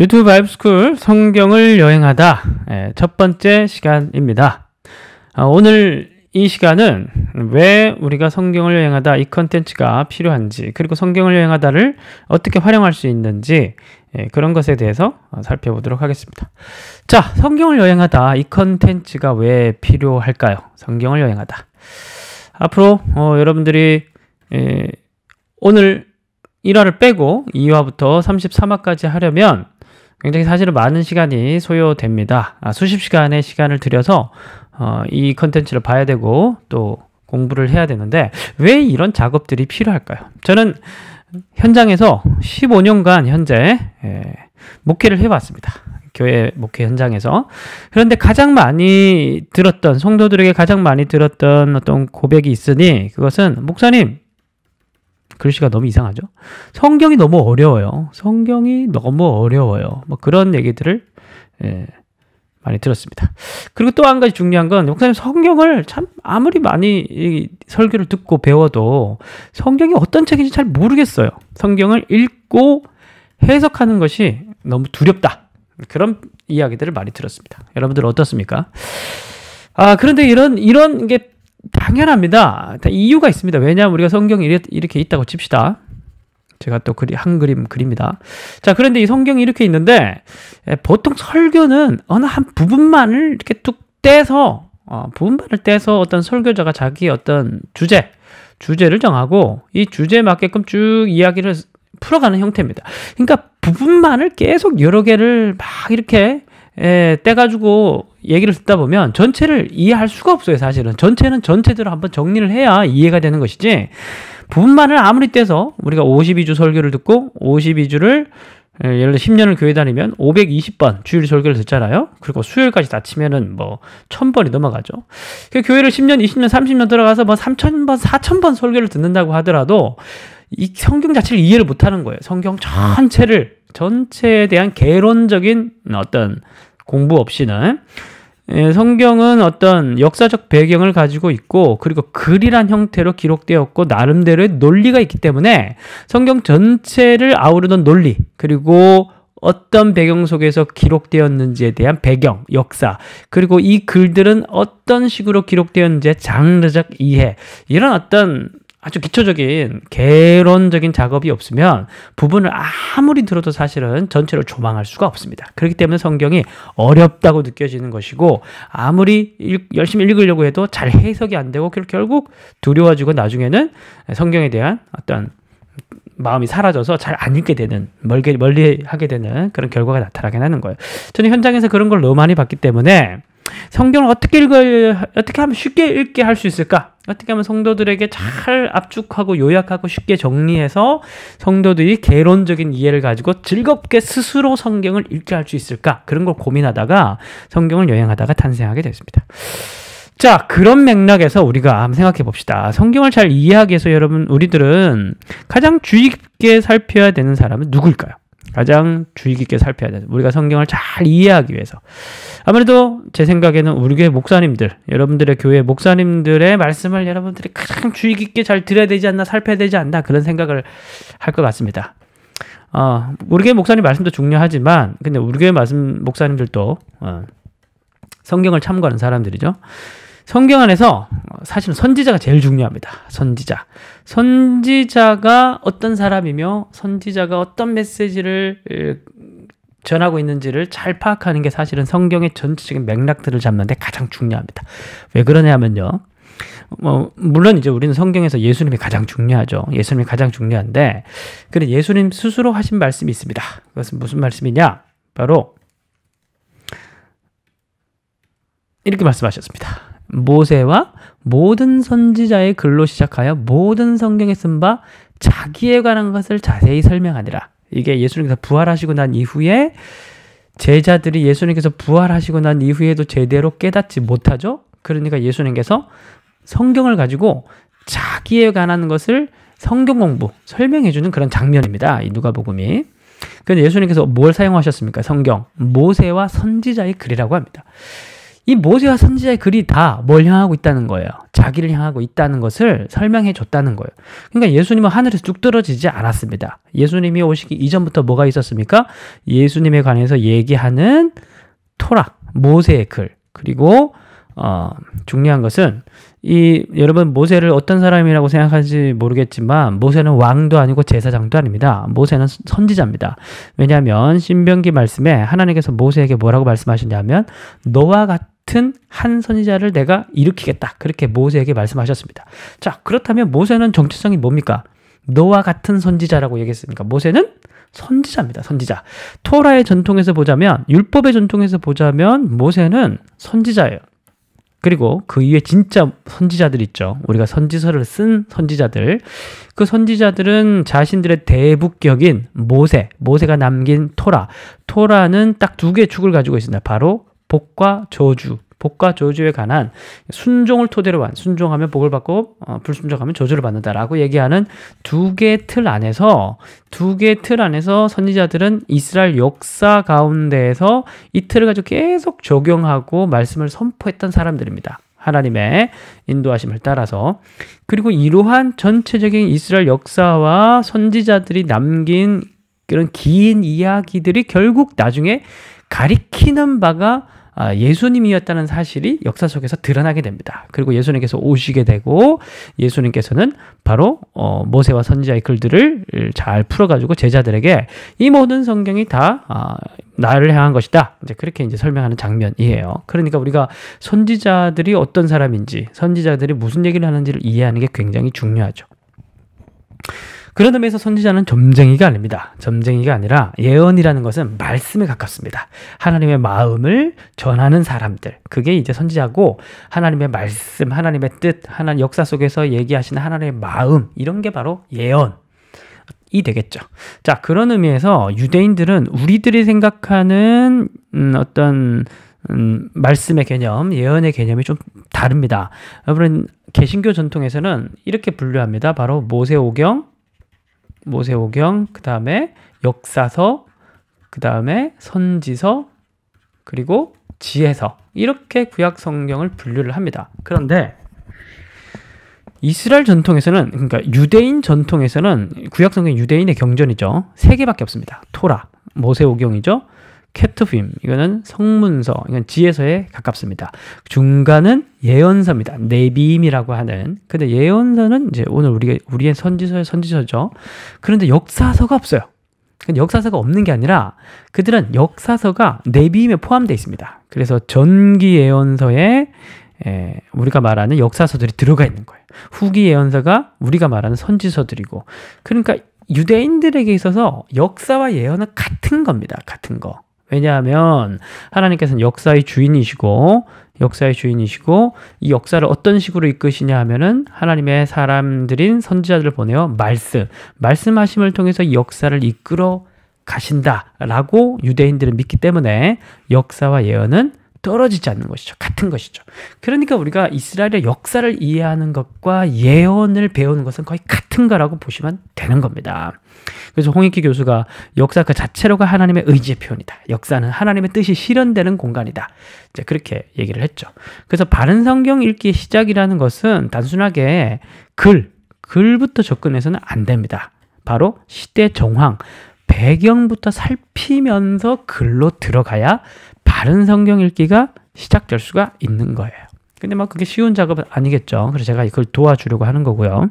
유튜브 바이블스쿨 성경을 여행하다 첫 번째 시간입니다. 오늘 이 시간은 왜 우리가 성경을 여행하다 이 컨텐츠가 필요한지, 그리고 성경을 여행하다를 어떻게 활용할 수 있는지 그런 것에 대해서 살펴보도록 하겠습니다. 자, 성경을 여행하다 이 컨텐츠가 왜 필요할까요? 성경을 여행하다. 앞으로 여러분들이 오늘 1화를 빼고 2화부터 33화까지 하려면 굉장히 사실은 많은 시간이 소요됩니다. 수십 시간의 시간을 들여서 이 컨텐츠를 봐야 되고 또 공부를 해야 되는데, 왜 이런 작업들이 필요할까요? 저는 현장에서 15년간 현재 목회를 해왔습니다. 교회 목회 현장에서. 그런데 가장 많이 들었던, 성도들에게 가장 많이 들었던 어떤 고백이 있으니, 그것은 목사님, 글씨가 너무 이상하죠? 성경이 너무 어려워요. 성경이 너무 어려워요. 뭐 그런 얘기들을 많이 들었습니다. 그리고 또 한 가지 중요한 건, 목사님 성경을 참 아무리 많이 설교를 듣고 배워도 성경이 어떤 책인지 잘 모르겠어요. 성경을 읽고 해석하는 것이 너무 두렵다. 그런 이야기들을 많이 들었습니다. 여러분들 어떻습니까? 그런데 이런 게 당연합니다. 다 이유가 있습니다. 왜냐하면 우리가 성경이 이렇게 있다고 칩시다. 제가 또 한 그림 그립니다. 자, 그런데 이 성경이 이렇게 있는데, 보통 설교는 어느 한 부분만을 이렇게 뚝 떼서, 부분만을 떼서 어떤 설교자가 자기 어떤 주제를 정하고 이 주제에 맞게끔 쭉 이야기를 풀어가는 형태입니다. 그러니까 부분만을 계속 여러 개를 막 이렇게 떼가지고 얘기를 듣다 보면 전체를 이해할 수가 없어요. 사실은 전체는 전체대로 한번 정리를 해야 이해가 되는 것이지, 부분만을 아무리 떼서 우리가 52주 설교를 듣고 52주를 예를 들어 10년을 교회 다니면 520번 주일 설교를 듣잖아요. 그리고 수요일까지 다 치면은 뭐 1000번이 넘어가죠. 그 교회를 10년, 20년, 30년 들어가서 뭐 3000번, 4000번 설교를 듣는다고 하더라도 이 성경 자체를 이해를 못하는 거예요. 성경 전체에 대한 개론적인 어떤 공부 없이는, 성경은 어떤 역사적 배경을 가지고 있고, 그리고 글이란 형태로 기록되었고 나름대로의 논리가 있기 때문에 성경 전체를 아우르는 논리, 그리고 어떤 배경 속에서 기록되었는지에 대한 배경, 역사, 그리고 이 글들은 어떤 식으로 기록되었는지의 장르적 이해, 이런 어떤 아주 기초적인 개론적인 작업이 없으면 부분을 아무리 들어도 사실은 전체를 조망할 수가 없습니다. 그렇기 때문에 성경이 어렵다고 느껴지는 것이고, 아무리 열심히 읽으려고 해도 잘 해석이 안 되고 결국 두려워지고 나중에는 성경에 대한 어떤 마음이 사라져서 잘 안 읽게 되는, 멀리하게 되는 그런 결과가 나타나게 되는 거예요. 저는 현장에서 그런 걸 너무 많이 봤기 때문에 성경을 어떻게 하면 쉽게 읽게 할 수 있을까? 어떻게 하면 성도들에게 잘 압축하고 요약하고 쉽게 정리해서 성도들이 개론적인 이해를 가지고 즐겁게 스스로 성경을 읽게 할 수 있을까? 그런 걸 고민하다가 성경을 여행하다가 탄생하게 됐습니다. 자, 그런 맥락에서 우리가 한번 생각해 봅시다. 성경을 잘 이해하기 위해서 우리들은 가장 주의 깊게 살펴야 되는 사람은 누구일까요? 가장 주의 깊게 살펴야 되는, 우리가 성경을 잘 이해하기 위해서 아무래도 제 생각에는 우리 교회 목사님들, 여러분들의 교회 목사님들의 말씀을 여러분들이 가장 주의 깊게 잘 들어야 되지 않나, 살펴야 되지 않나, 그런 생각을 할 것 같습니다. 우리 교회 목사님 말씀도 중요하지만, 근데 우리 교회 목사님들도 성경을 참고하는 사람들이죠. 성경 안에서 사실은 선지자가 제일 중요합니다. 선지자가 어떤 사람이며 선지자가 어떤 메시지를 전하고 있는지를 잘 파악하는 게 사실은 성경의 전체적인 맥락들을 잡는 데 가장 중요합니다. 왜 그러냐면요, 물론 이제 우리는 성경에서 예수님이 가장 중요하죠. 예수님이 가장 중요한데, 그런데 예수님 스스로 하신 말씀이 있습니다. 그것은 무슨 말씀이냐? 바로 이렇게 말씀하셨습니다. 모세와 모든 선지자의 글로 시작하여 모든 성경에 쓴 바 자기에 관한 것을 자세히 설명하니라. 이게 예수님께서 부활하시고 난 이후에 제자들이 예수님께서 부활하시고 난 이후에도 제대로 깨닫지 못하죠. 그러니까 예수님께서 성경을 가지고 자기에 관한 것을 성경 공부, 설명해주는 그런 장면입니다. 이 누가복음이. 그런데 예수님께서 뭘 사용하셨습니까? 성경, 모세와 선지자의 글이라고 합니다. 이 모세와 선지자의 글이 다 뭘 향하고 있다는 거예요. 자기를 향하고 있다는 것을 설명해 줬다는 거예요. 그러니까 예수님은 하늘에서 뚝 떨어지지 않았습니다. 예수님이 오시기 이전부터 뭐가 있었습니까? 예수님에 관해서 얘기하는 토락, 모세의 글. 그리고 중요한 것은 여러분 모세를 어떤 사람이라고 생각하는지 모르겠지만 모세는 왕도 아니고 제사장도 아닙니다. 모세는 선지자입니다. 왜냐하면 신명기 말씀에 하나님께서 모세에게 뭐라고 말씀하셨냐면 너와 같은 한 선지자를 내가 일으키겠다. 그렇게 모세에게 말씀하셨습니다. 자, 그렇다면 모세는 정체성이 뭡니까? 너와 같은 선지자라고 얘기했으니까 모세는 선지자입니다. 선지자. 토라의 전통에서 보자면, 율법의 전통에서 보자면 모세는 선지자예요. 그리고 그 이후에 진짜 선지자들 있죠. 우리가 선지서를 쓴 선지자들. 그 선지자들은 자신들의 대북격인 모세, 모세가 남긴 토라. 토라는 딱 두 개의 축을 가지고 있습니다. 바로 복과 저주. 복과 저주에 관한 순종을 토대로 한, 순종하면 복을 받고 불순종하면 저주를 받는다라고 얘기하는 두 개의 틀 안에서 선지자들은 이스라엘 역사 가운데에서 이 틀을 가지고 계속 적용하고 말씀을 선포했던 사람들입니다. 하나님의 인도하심을 따라서. 그리고 이러한 전체적인 이스라엘 역사와 선지자들이 남긴 그런 긴 이야기들이 결국 나중에 가리키는 바가 예수님이었다는 사실이 역사 속에서 드러나게 됩니다. 그리고 예수님께서 오시게 되고 예수님께서는 바로 모세와 선지자의 글들을 잘 풀어가지고 제자들에게 이 모든 성경이 다 나를 향한 것이다. 이제 그렇게 이제 설명하는 장면이에요. 그러니까 우리가 선지자들이 어떤 사람인지, 선지자들이 무슨 얘기를 하는지를 이해하는 게 굉장히 중요하죠. 그런 의미에서 선지자는 점쟁이가 아닙니다. 점쟁이가 아니라 예언이라는 것은 말씀에 가깝습니다. 하나님의 마음을 전하는 사람들. 그게 이제 선지자고, 하나님의 말씀, 하나님의 뜻, 하나님 역사 속에서 얘기하시는 하나님의 마음, 이런 게 바로 예언. 이 되겠죠. 자, 그런 의미에서 유대인들은 우리들이 생각하는 말씀의 개념, 예언의 개념이 좀 다릅니다. 여러분, 개신교 전통에서는 이렇게 분류합니다. 바로 모세오경, 그 다음에 역사서, 그 다음에 선지서, 그리고 지혜서, 이렇게 구약 성경을 분류를 합니다. 그런데 이스라엘 전통에서는, 그러니까 유대인 전통에서는 구약 성경 유대인의 경전이죠. 세 개밖에 없습니다. 토라, 모세오경이죠. 캐트빔, 이거는 성문서, 이건 지혜서에 가깝습니다. 중간은 예언서입니다. 네비임이라고 하는. 근데 예언서는 이제 오늘 우리의 선지서의 선지서죠. 그런데 역사서가 없어요. 근데 역사서가 없는 게 아니라 그들은 역사서가 네비임에 포함되어 있습니다. 그래서 전기 예언서에 우리가 말하는 역사서들이 들어가 있는 거예요. 후기 예언서가 우리가 말하는 선지서들이고. 그러니까 유대인들에게 있어서 역사와 예언은 같은 겁니다. 같은 거. 왜냐하면 하나님께서는 역사의 주인이시고 이 역사를 어떤 식으로 이끄시냐 하면은 하나님의 사람들인 선지자들을 보내어 말씀하심을 통해서 이 역사를 이끌어 가신다라고 유대인들은 믿기 때문에 역사와 예언은 떨어지지 않는 것이죠. 같은 것이죠. 그러니까 우리가 이스라엘의 역사를 이해하는 것과 예언을 배우는 것은 거의 같은 거라고 보시면 되는 겁니다. 그래서 홍익기 교수가 역사 그 자체로가 하나님의 의지의 표현이다. 역사는 하나님의 뜻이 실현되는 공간이다. 이제 그렇게 얘기를 했죠. 그래서 바른 성경 읽기의 시작이라는 것은 단순하게 글부터 접근해서는 안 됩니다. 바로 시대 정황, 배경부터 살피면서 글로 들어가야 바른 성경 읽기가 시작될 수가 있는 거예요. 근데 막 그게 쉬운 작업은 아니겠죠. 그래서 제가 이걸 도와주려고 하는 거고요.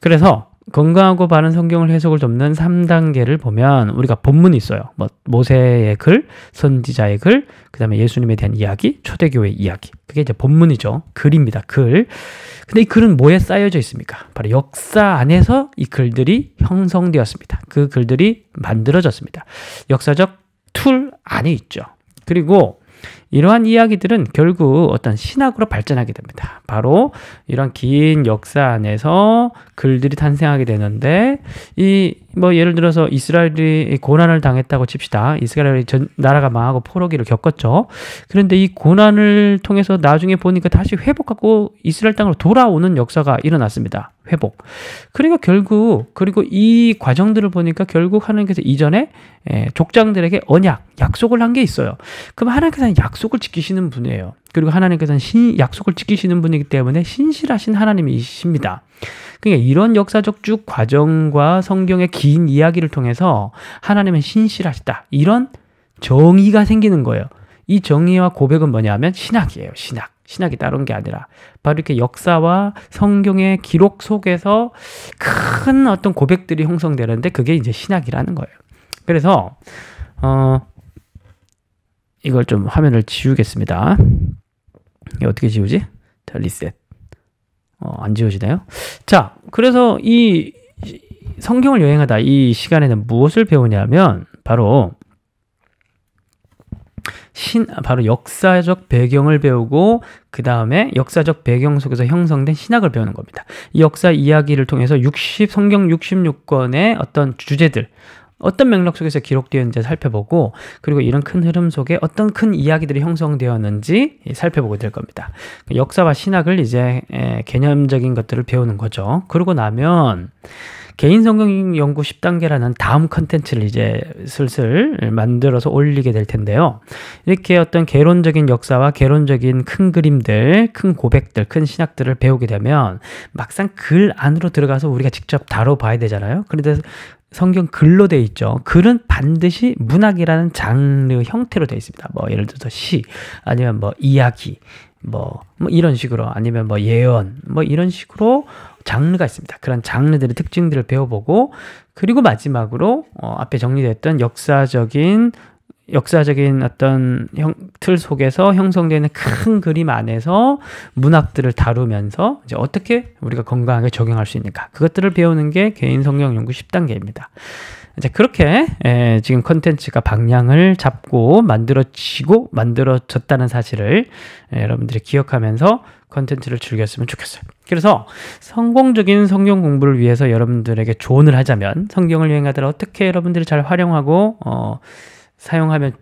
그래서 건강하고 바른 성경을 해석을 돕는 3단계를 보면 우리가 본문이 있어요. 뭐 모세의 글, 선지자의 글, 그 다음에 예수님에 대한 이야기, 초대교회 이야기. 그게 이제 본문이죠. 글입니다. 글. 근데 이 글은 뭐에 쌓여져 있습니까? 바로 역사 안에서 이 글들이 형성되었습니다. 그 글들이 만들어졌습니다. 역사적 툴 안에 있죠. 그리고 이러한 이야기들은 결국 어떤 신학으로 발전하게 됩니다. 바로 이런 긴 역사 안에서 글들이 탄생하게 되는데 이 뭐 예를 들어서 이스라엘이 고난을 당했다고 칩시다. 이스라엘이 나라가 망하고 포로기를 겪었죠. 그런데 이 고난을 통해서 나중에 보니까 다시 회복하고 이스라엘 땅으로 돌아오는 역사가 일어났습니다. 회복. 그러니까 결국, 그리고 이 과정들을 보니까 결국 하나님께서 이전에 족장들에게 언약, 약속을 한 게 있어요. 그럼 하나님께서는 약속을 지키시는 분이에요. 그리고 하나님께서는 약속을 지키시는 분이기 때문에 신실하신 하나님이십니다. 그러니까 이런 역사적 쭉 과정과 성경의 긴 이야기를 통해서 하나님은 신실하시다. 이런 정의가 생기는 거예요. 이 정의와 고백은 뭐냐면 신학이에요. 신학. 신학이 다른 게 아니라 바로 이렇게 역사와 성경의 기록 속에서 큰 어떤 고백들이 형성되는데 그게 이제 신학이라는 거예요. 그래서 이걸 좀 화면을 지우겠습니다. 어떻게 지우지? 자, 리셋. 안 지워지나요? 자, 그래서 이 성경을 여행하다 이 시간에는 무엇을 배우냐면 바로 역사적 배경을 배우고 그 다음에 역사적 배경 속에서 형성된 신학을 배우는 겁니다. 이 역사 이야기를 통해서 성경 66권의 어떤 주제들, 어떤 맥락 속에서 기록되었는지 살펴보고 그리고 이런 큰 흐름 속에 어떤 큰 이야기들이 형성되었는지 살펴보게 될 겁니다. 역사와 신학을 이제 개념적인 것들을 배우는 거죠. 그러고 나면 개인 성경 연구 10단계라는 다음 컨텐츠를 이제 슬슬 만들어서 올리게 될 텐데요. 이렇게 어떤 개론적인 역사와 개론적인 큰 그림들, 큰 고백들, 큰 신학들을 배우게 되면 막상 글 안으로 들어가서 우리가 직접 다뤄봐야 되잖아요. 그런데 성경 글로 되어 있죠. 글은 반드시 문학이라는 장르 형태로 되어 있습니다. 뭐 예를 들어서 시, 아니면 뭐 이야기, 뭐 이런 식으로, 아니면 뭐 예언, 뭐 이런 식으로 장르가 있습니다. 그런 장르들의 특징들을 배워보고 그리고 마지막으로 앞에 정리됐던 역사적인 어떤 틀 속에서 형성되는 큰 그림 안에서 문학들을 다루면서 이제 어떻게 우리가 건강하게 적용할 수 있는가, 그것들을 배우는 게 개인 성경 연구 10단계입니다. 이제 그렇게 지금 컨텐츠가 방향을 잡고 만들어졌다는 사실을 여러분들이 기억하면서 컨텐츠를 즐겼으면 좋겠어요. 그래서 성공적인 성경 공부를 위해서 여러분들에게 조언을 하자면 성경을 여행하다를 어떻게 여러분들이 잘 활용하고 사용하면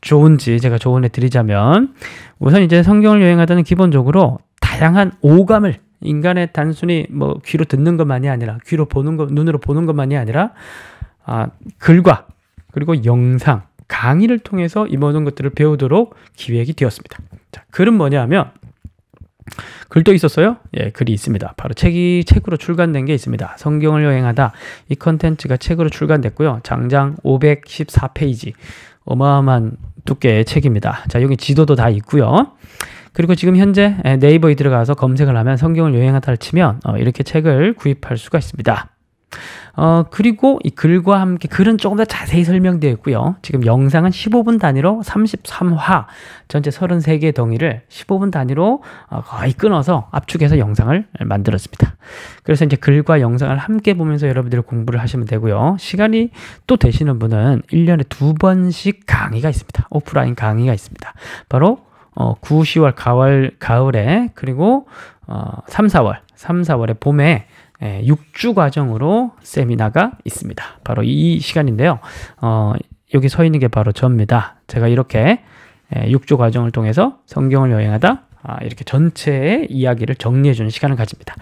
좋은지 제가 조언해 드리자면, 우선 이제 성경을 여행하다는 기본적으로 다양한 오감을, 인간의 단순히 뭐 귀로 듣는 것만이 아니라 귀로 보는 것, 눈으로 보는 것만이 아니라 글과 그리고 영상, 강의를 통해서 이 모든 것들을 배우도록 기획이 되었습니다. 자, 글은 뭐냐 하면 글도 있었어요? 예, 글이 있습니다. 바로 책으로 출간된 게 있습니다. 성경을 여행하다 이 컨텐츠가 책으로 출간됐고요. 장장 514페이지, 어마어마한 두께의 책입니다. 자, 여기 지도도 다 있고요. 그리고 지금 현재 네이버에 들어가서 검색을 하면 성경을 여행하다를 치면 이렇게 책을 구입할 수가 있습니다. 그리고 이 글과 함께 글은 조금 더 자세히 설명되어 있고요. 지금 영상은 15분 단위로 33화, 전체 33개의 덩이를 15분 단위로 거의 끊어서 압축해서 영상을 만들었습니다. 그래서 이제 글과 영상을 함께 보면서 여러분들이 공부를 하시면 되고요. 시간이 또 되시는 분은 1년에 2번씩 강의가 있습니다. 오프라인 강의가 있습니다. 바로 9, 10월, 가을에, 그리고 3, 4월에 봄에 6주 과정으로 세미나가 있습니다. 바로 이 시간인데요. 여기 서 있는 게 바로 저입니다. 제가 이렇게 6주 과정을 통해서 성경을 여행하다 이렇게 전체의 이야기를 정리해주는 시간을 가집니다.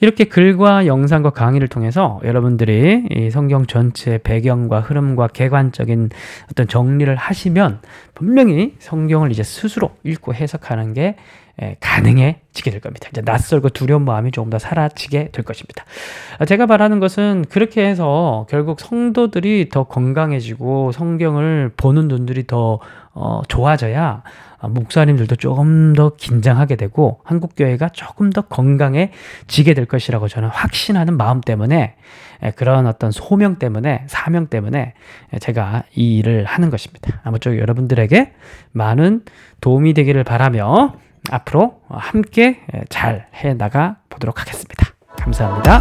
이렇게 글과 영상과 강의를 통해서 여러분들이 이 성경 전체의 배경과 흐름과 객관적인 어떤 정리를 하시면 분명히 성경을 이제 스스로 읽고 해석하는 게 가능해지게 될 겁니다. 이제 낯설고 두려운 마음이 조금 더 사라지게 될 것입니다. 제가 바라는 것은 그렇게 해서 결국 성도들이 더 건강해지고 성경을 보는 눈들이 더 좋아져야 목사님들도 조금 더 긴장하게 되고 한국교회가 조금 더 건강해지게 될 것이라고 저는 확신하는 마음 때문에, 그런 어떤 소명 때문에, 사명 때문에 제가 이 일을 하는 것입니다. 아무쪼록 여러분들에게 많은 도움이 되기를 바라며 앞으로 함께 잘 해나가 보도록 하겠습니다. 감사합니다.